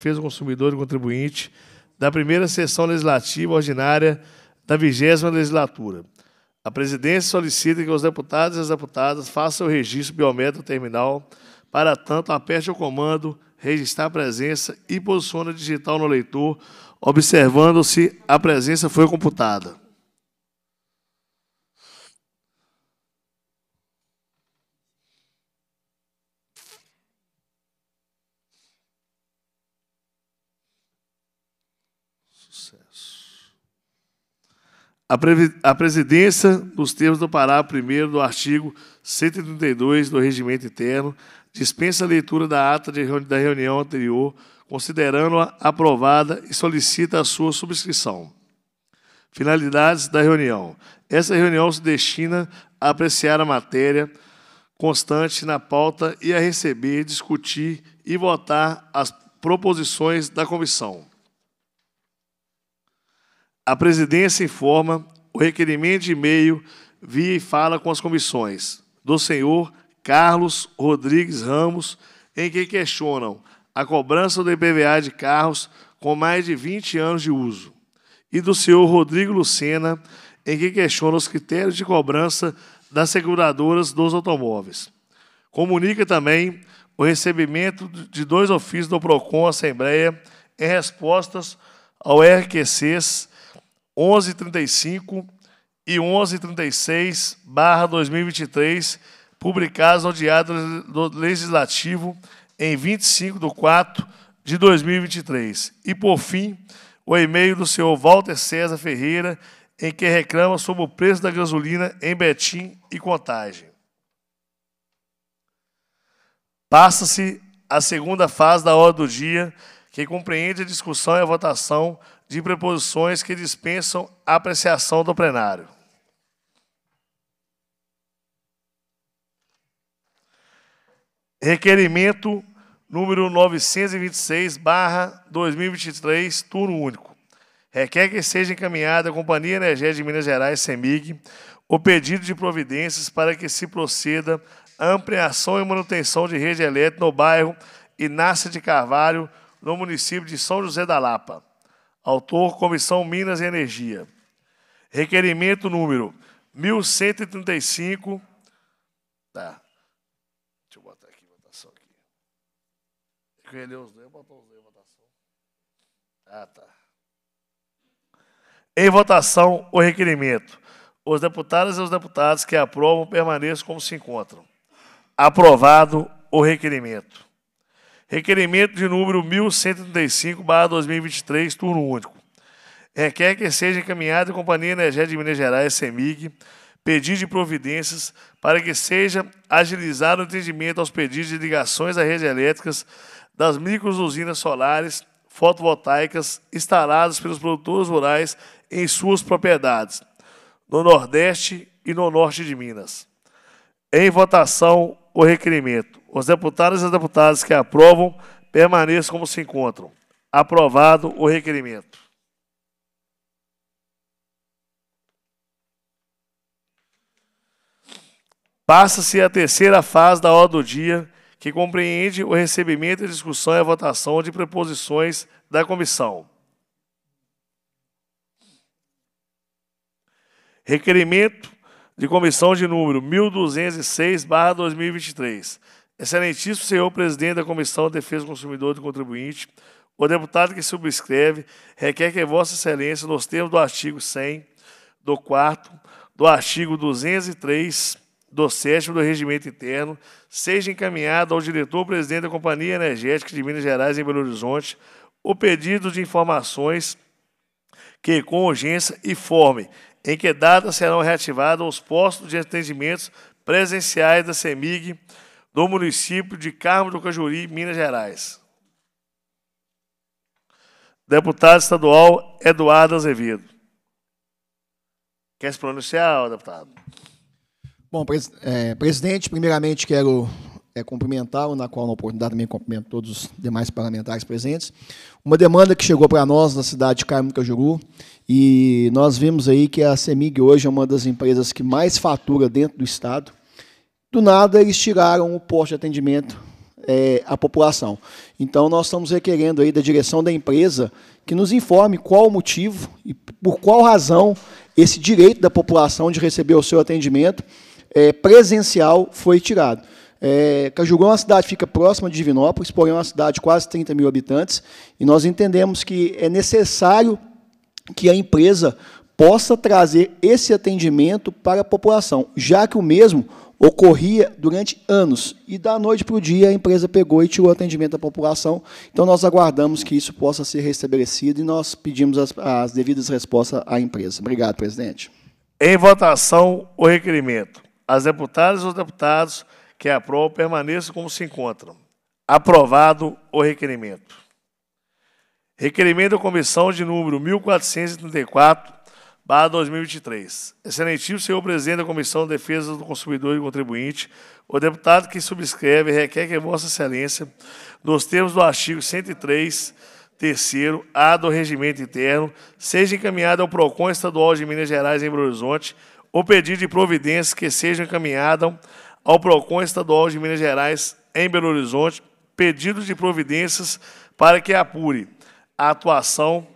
Defesa do Consumidor e do Contribuinte da primeira sessão legislativa ordinária da 20ª legislatura. A presidência solicita que os deputados e as deputadas façam o registro biométrico terminal, para tanto aperte o comando registrar presença e posiciona digital no leitor, observando se a presença foi computada. A presidência, nos termos do parágrafo 1º do artigo 132 do Regimento Interno, dispensa a leitura da ata da reunião anterior, considerando-a aprovada e solicita a sua subscrição. Finalidades da reunião. Essa reunião se destina a apreciar a matéria constante na pauta e a receber, discutir e votar as proposições da comissão. A presidência informa o requerimento de e-mail via e fala com as comissões do senhor Carlos Rodrigues Ramos, em que questionam a cobrança do IPVA de carros com mais de 20 anos de uso, e do senhor Rodrigo Lucena, em que questionam os critérios de cobrança das seguradoras dos automóveis. Comunica também o recebimento de 2 ofícios do PROCON Assembleia em respostas ao RQCs 1135 e 1136/2023, publicados no Diário Legislativo em 25/4/2023. E, por fim, o e-mail do senhor Walter César Ferreira, em que reclama sobre o preço da gasolina em Betim e Contagem. Passa-se a segunda fase da ordem do dia, que compreende a discussão e a votação de preposições que dispensam a apreciação do plenário. Requerimento número 926/2023, turno único. Requer que seja encaminhada à Companhia Energética de Minas Gerais, CEMIG, o pedido de providências para que se proceda à ampliação e manutenção de rede elétrica no bairro Inácio de Carvalho, no município de São José da Lapa. Autor, Comissão Minas e Energia. Requerimento número 1135. Tá. Deixa eu botar aqui a votação aqui. Eu queria ler os dois, botou os dois em votação. Ah, tá. Em votação, o requerimento. Os deputados e os deputados que aprovam permaneçam como se encontram. Aprovado o requerimento. Requerimento de número 1135/2023, turno único. Requer que seja encaminhada à Companhia Energética de Minas Gerais, CEMIG, pedido de providências para que seja agilizado o atendimento aos pedidos de ligações a redes elétricas das microusinas solares fotovoltaicas instaladas pelos produtores rurais em suas propriedades, no Nordeste e no Norte de Minas. Em votação, o requerimento. Os deputados e as deputadas que aprovam permaneçam como se encontram. Aprovado o requerimento. Passa-se a terceira fase da ordem do dia, que compreende o recebimento, a discussão e a votação de preposições da comissão. Requerimento de comissão de número 1206/2023. Excelentíssimo senhor presidente da Comissão de Defesa do Consumidor e do Contribuinte, o deputado que subscreve requer que Vossa Excelência, nos termos do artigo 100, do 4º, do artigo 203, do 7º do Regimento Interno, seja encaminhado ao diretor-presidente da Companhia Energética de Minas Gerais em Belo Horizonte o pedido de informações que, com urgência, informe em que data serão reativados os postos de atendimentos presenciais da CEMIG, do município de Carmo do Cajuru, Minas Gerais. Deputado estadual Eduardo Azevedo. Quer se pronunciar, deputado? Bom, presidente, primeiramente quero cumprimentar, na qual, na oportunidade, também cumprimento todos os demais parlamentares presentes. Uma demanda que chegou para nós na cidade de Carmo do Cajuru, e nós vimos aí que a CEMIG hoje é uma das empresas que mais fatura dentro do Estado. Do nada, eles tiraram o posto de atendimento a população. Então, nós estamos requerendo aí da direção da empresa que nos informe qual o motivo e por qual razão esse direito da população de receber o seu atendimento presencial foi tirado. Cajuru é uma cidade que fica próxima de Divinópolis, porém é uma cidade de quase 30 mil habitantes, e nós entendemos que é necessário que a empresa possa trazer esse atendimento para a população, já que o mesmo ocorria durante anos, e da noite para o dia a empresa pegou e tirou o atendimento da população. Então, nós aguardamos que isso possa ser restabelecido e nós pedimos as devidas respostas à empresa. Obrigado, presidente. Em votação, o requerimento. As deputadas e os deputados que aprovam permaneçam como se encontram. Aprovado o requerimento. Requerimento da comissão de número 1434/2023. Excelentíssimo senhor presidente da Comissão de Defesa do Consumidor e do Contribuinte, o deputado que subscreve requer que Vossa Excelência, nos termos do artigo 103, terceiro, A do Regimento Interno, seja encaminhado ao PROCON Estadual de Minas Gerais em Belo Horizonte o pedido de providências que sejam encaminhadas ao PROCON Estadual de Minas Gerais, em Belo Horizonte, pedido de providências para que apure a atuação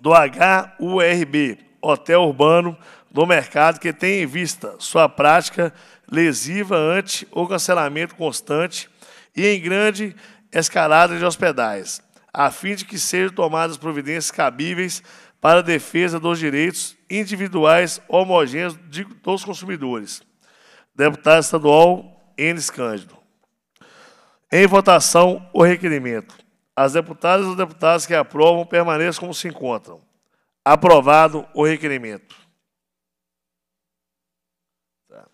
do HURB, Hotel Urbano, do mercado que tem em vista sua prática lesiva ante o cancelamento constante e em grande escalada de hospedais, a fim de que sejam tomadas providências cabíveis para a defesa dos direitos individuais homogêneos dos consumidores. Deputado estadual Enes Cândido. Em votação, o requerimento. As deputadas e os deputados que aprovam permaneçam como se encontram. Aprovado o requerimento. Tá.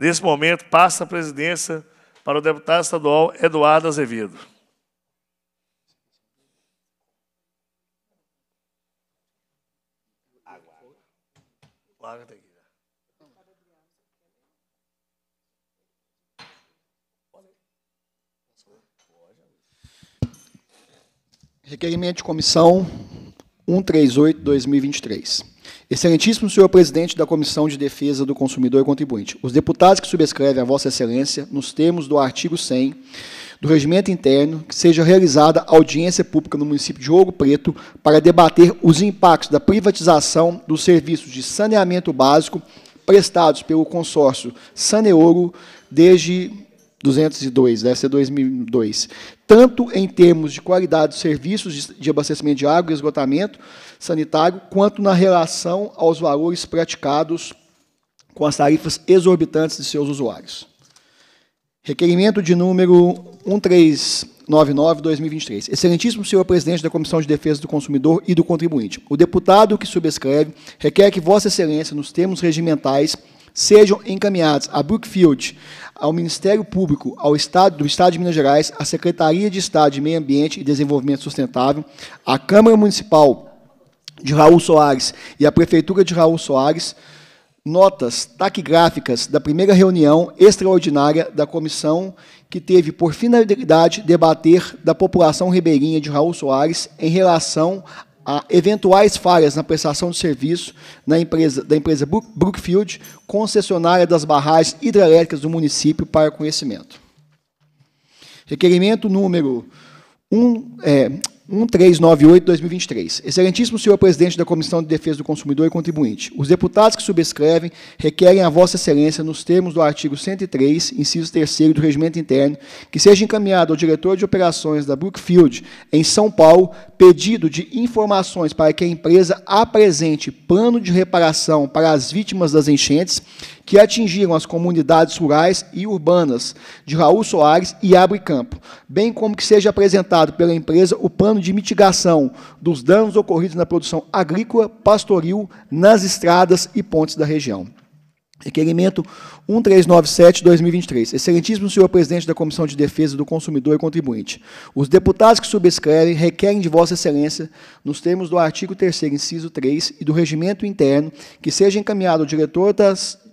Nesse momento, passa a presidência para o deputado estadual Eduardo Azevedo. Requerimento de comissão 138/2023. Excelentíssimo senhor presidente da Comissão de Defesa do Consumidor e Contribuinte, os deputados que subscrevem a Vossa Excelência, nos termos do artigo 100 do Regimento Interno, que seja realizada audiência pública no município de Ouro Preto para debater os impactos da privatização dos serviços de saneamento básico prestados pelo consórcio Saneouro desde 202, deve ser 2002, tanto em termos de qualidade dos serviços de abastecimento de água e esgotamento sanitário, quanto na relação aos valores praticados com as tarifas exorbitantes de seus usuários. Requerimento de número 1399/2023. Excelentíssimo senhor presidente da Comissão de Defesa do Consumidor e do Contribuinte, o deputado que subscreve requer que Vossa Excelência, nos termos regimentais, sejam encaminhados a Brookfield, ao Ministério Público, ao Estado do Estado de Minas Gerais, à Secretaria de Estado de Meio Ambiente e Desenvolvimento Sustentável, à Câmara Municipal de Raul Soares e à Prefeitura de Raul Soares, notas taquigráficas da primeira reunião extraordinária da comissão, que teve por finalidade debater da população ribeirinha de Raul Soares em relação a eventuais falhas na prestação de serviço da empresa Brookfield, concessionária das barragens hidrelétricas do município, para conhecimento. Requerimento número 1398/2023. Excelentíssimo senhor presidente da Comissão de Defesa do Consumidor e Contribuinte, os deputados que subscrevem requerem a Vossa Excelência, nos termos do artigo 103, inciso 3º do Regimento Interno, que seja encaminhado ao diretor de operações da Brookfield, em São Paulo, pedido de informações para que a empresa apresente plano de reparação para as vítimas das enchentes que atingiram as comunidades rurais e urbanas de Raul Soares e Abre Campo, bem como que seja apresentado pela empresa o plano de mitigação dos danos ocorridos na produção agrícola, pastoril, nas estradas e pontes da região. Requerimento 1397/2023. Excelentíssimo senhor presidente da Comissão de Defesa do Consumidor e Contribuinte, os deputados que subscrevem requerem de Vossa Excelência, nos termos do artigo 3º, inciso 3, e do Regimento Interno, que seja encaminhado ao diretor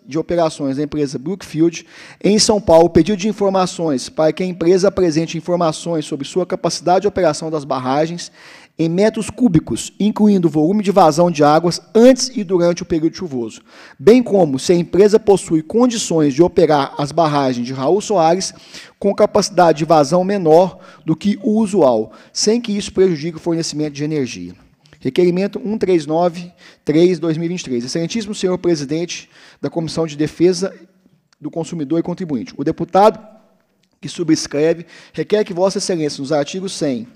de operações da empresa Brookfield, em São Paulo, pedido de informações para que a empresa apresente informações sobre sua capacidade de operação das barragens em metros cúbicos, incluindo o volume de vazão de águas antes e durante o período chuvoso, bem como se a empresa possui condições de operar as barragens de Raul Soares com capacidade de vazão menor do que o usual, sem que isso prejudique o fornecimento de energia. Requerimento 139-3/2023. Excelentíssimo senhor presidente da Comissão de Defesa do Consumidor e Contribuinte, o deputado que subscreve requer que Vossa Excelência, nos artigos 100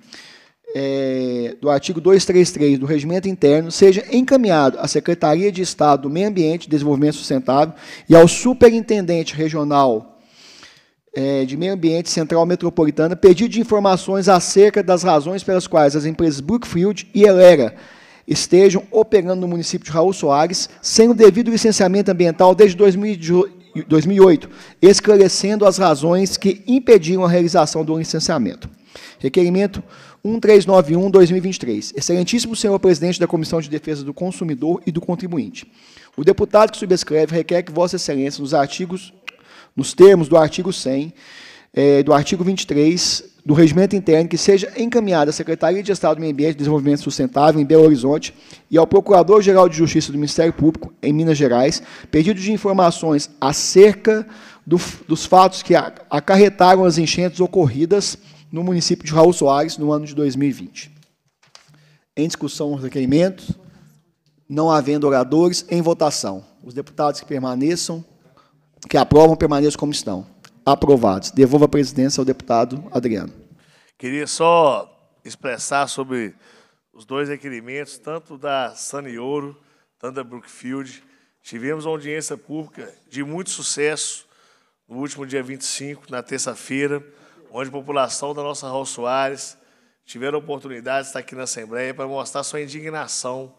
do artigo 233 do Regimento Interno, seja encaminhado à Secretaria de Estado do Meio Ambiente e Desenvolvimento Sustentável e ao Superintendente Regional de Meio Ambiente Central Metropolitana, pedido de informações acerca das razões pelas quais as empresas Brookfield e Elera estejam operando no município de Raul Soares sem o devido licenciamento ambiental desde 2008, esclarecendo as razões que impediram a realização do licenciamento. Requerimento 1391/2023. Excelentíssimo senhor presidente da Comissão de Defesa do Consumidor e do Contribuinte, o deputado que subscreve requer que Vossa Excelência, nos termos do artigo 100, do artigo 23 do Regimento Interno, que seja encaminhada à Secretaria de Estado do Meio Ambiente e Desenvolvimento Sustentável, em Belo Horizonte, e ao Procurador-Geral de Justiça do Ministério Público, em Minas Gerais, pedido de informações acerca dos fatos que acarretaram as enchentes ocorridas no município de Raul Soares, no ano de 2020. Em discussão, os requerimentos. Não havendo oradores, em votação. Os deputados que aprovam, permaneçam como estão. Aprovados. Devolvo a presidência ao deputado Adriano. Queria só expressar sobre os dois requerimentos, tanto da Saneouro, tanto da Brookfield. Tivemos uma audiência pública de muito sucesso no último dia 25, na terça-feira, onde a população da nossa Raul Soares tiveram a oportunidade de estar aqui na Assembleia para mostrar sua indignação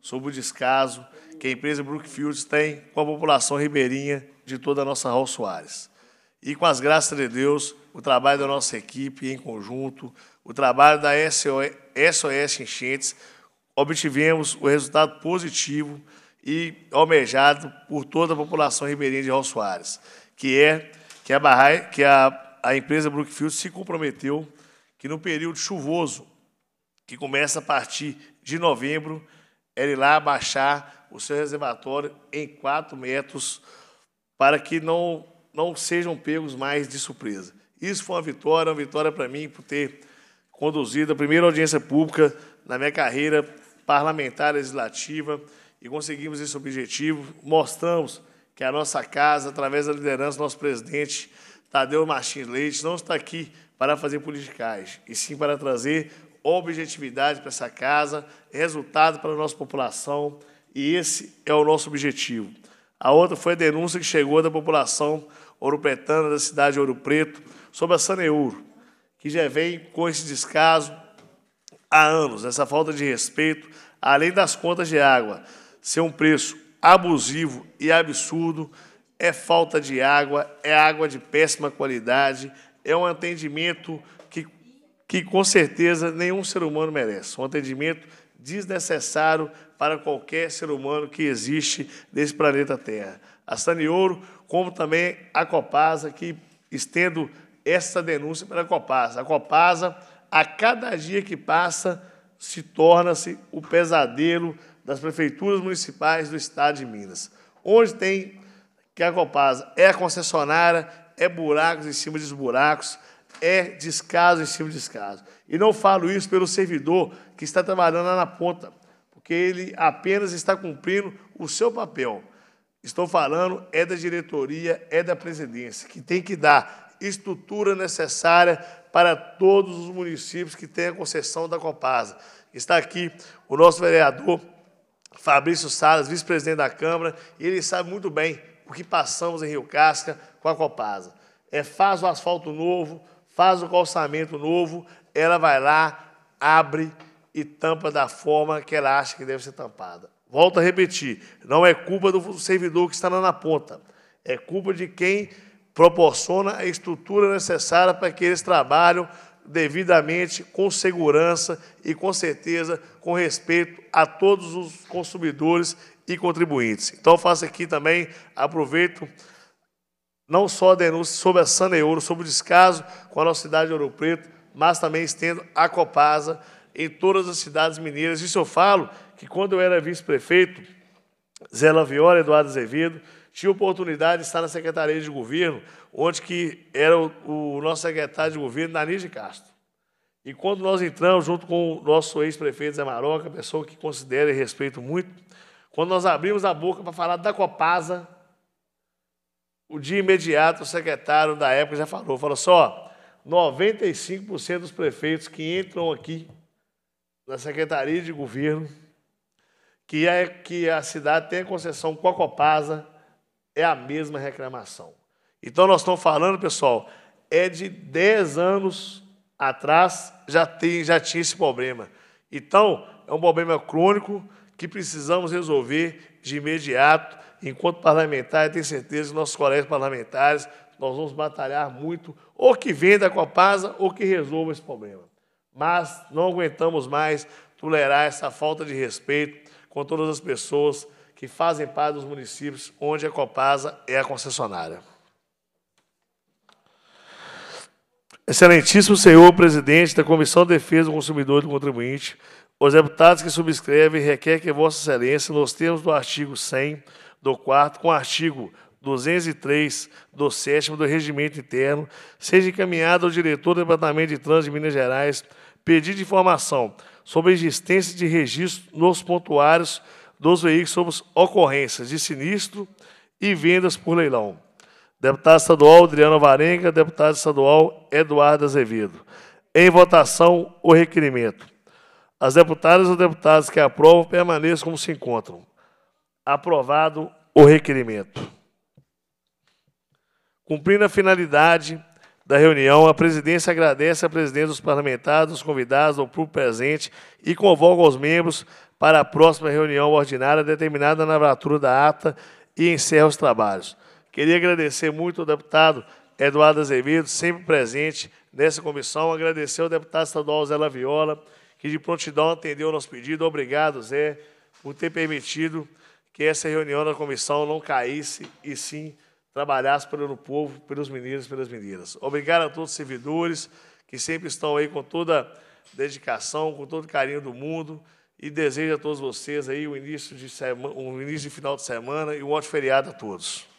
sobre o descaso que a empresa Brookfield tem com a população ribeirinha de toda a nossa Raul Soares. E, com as graças de Deus, o trabalho da nossa equipe em conjunto, o trabalho da SOS Enchentes, obtivemos o resultado positivo e almejado por toda a população ribeirinha de Raul Soares, que é que a empresa Brookfield se comprometeu que, no período chuvoso, que começa a partir de novembro, ela irá abaixar o seu reservatório em 4 metros para que não sejam pegos mais de surpresa. Isso foi uma vitória para mim, por ter conduzido a primeira audiência pública na minha carreira parlamentar legislativa, e conseguimos esse objetivo. Mostramos que a nossa casa, através da liderança do nosso presidente, Tadeu Martins Leite, não está aqui para fazer politicagem, e sim para trazer objetividade para essa casa, resultado para a nossa população, e esse é o nosso objetivo. A outra foi a denúncia que chegou da população ouropretana da cidade de Ouro Preto sobre a Saneouro, que já vem com esse descaso há anos, essa falta de respeito, além das contas de água ser um preço abusivo e absurdo. É falta de água, é água de péssima qualidade, é um atendimento que com certeza, nenhum ser humano merece. Um atendimento desnecessário para qualquer ser humano que existe nesse planeta Terra. A Saneouro, como também a Copasa, que estendo essa denúncia para a Copasa. A Copasa, a cada dia que passa, torna-se o pesadelo das prefeituras municipais do estado de Minas, onde tem que a Copasa é a concessionária, é buracos em cima de buracos, é descaso em cima de descaso. E não falo isso pelo servidor que está trabalhando lá na ponta, porque ele apenas está cumprindo o seu papel. Estou falando é da diretoria, é da presidência, que tem que dar estrutura necessária para todos os municípios que têm a concessão da Copasa. Está aqui o nosso vereador, Fabrício Salles, vice-presidente da Câmara, e ele sabe muito bem o que passamos em Rio Casca com a Copasa. Faz o asfalto novo, faz o calçamento novo, ela vai lá, abre e tampa da forma que ela acha que deve ser tampada. Volto a repetir, não é culpa do servidor que está lá na ponta, é culpa de quem proporciona a estrutura necessária para que eles trabalhem devidamente, com segurança e, com certeza, com respeito a todos os consumidores e contribuintes. Então, eu faço aqui também, aproveito, não só a denúncia sobre a Saneouro, sobre o descaso com a nossa cidade de Ouro Preto, mas também estendo a Copasa em todas as cidades mineiras. Isso eu falo que, quando eu era vice-prefeito, Zé Laviola, Eduardo Azevedo, tinha oportunidade de estar na Secretaria de Governo, onde que era o nosso secretário de Governo, Danilo de Castro. E quando nós entramos, junto com o nosso ex-prefeito Zé Maroca, pessoa que considero e respeito muito, quando nós abrimos a boca para falar da Copasa, o dia imediato, o secretário da época já falou só, 95% dos prefeitos que entram aqui na Secretaria de Governo, que a cidade tem a concessão com a Copasa, é a mesma reclamação. Então, nós estamos falando, pessoal, é de 10 anos atrás já tinha esse problema. Então, é um problema crônico que precisamos resolver de imediato. Enquanto parlamentar, eu tenho certeza que nossos colegas parlamentares, nós vamos batalhar muito, ou que venda com a Copasa, ou que resolva esse problema. Mas não aguentamos mais tolerar essa falta de respeito com todas as pessoas que fazem parte dos municípios onde a Copasa é a concessionária. Excelentíssimo senhor presidente da Comissão de Defesa do Consumidor e do Contribuinte, os deputados que subscrevem requer que Vossa Excelência, nos termos do artigo 100 do 4º, com o artigo 203 do 7º do Regimento Interno, seja encaminhado ao diretor do Departamento de Trânsito de Minas Gerais pedido de informação sobre a existência de registro nos pontuários dos veículos sobre ocorrências de sinistro e vendas por leilão. Deputado estadual Adriano Alvarenga, deputado estadual Eduardo Azevedo. Em votação, o requerimento. As deputadas ou deputados que aprovam permaneçam como se encontram. Aprovado o requerimento. Cumprindo a finalidade da reunião, a presidência agradece à presidência dos parlamentares, dos convidados, ao público presente e convoca os membros para a próxima reunião ordinária, determinada na assinatura da ata, e encerra os trabalhos. Queria agradecer muito ao deputado Eduardo Azevedo, sempre presente nessa comissão, agradecer ao deputado estadual Zé Laviola, que de prontidão atendeu o nosso pedido. Obrigado, Zé, por ter permitido que essa reunião da comissão não caísse, e sim trabalhasse pelo povo, pelos mineiros e pelas mineiras. Obrigado a todos os servidores, que sempre estão aí com toda dedicação, com todo carinho do mundo, e desejo a todos vocês aí um início de final de semana e um ótimo feriado a todos.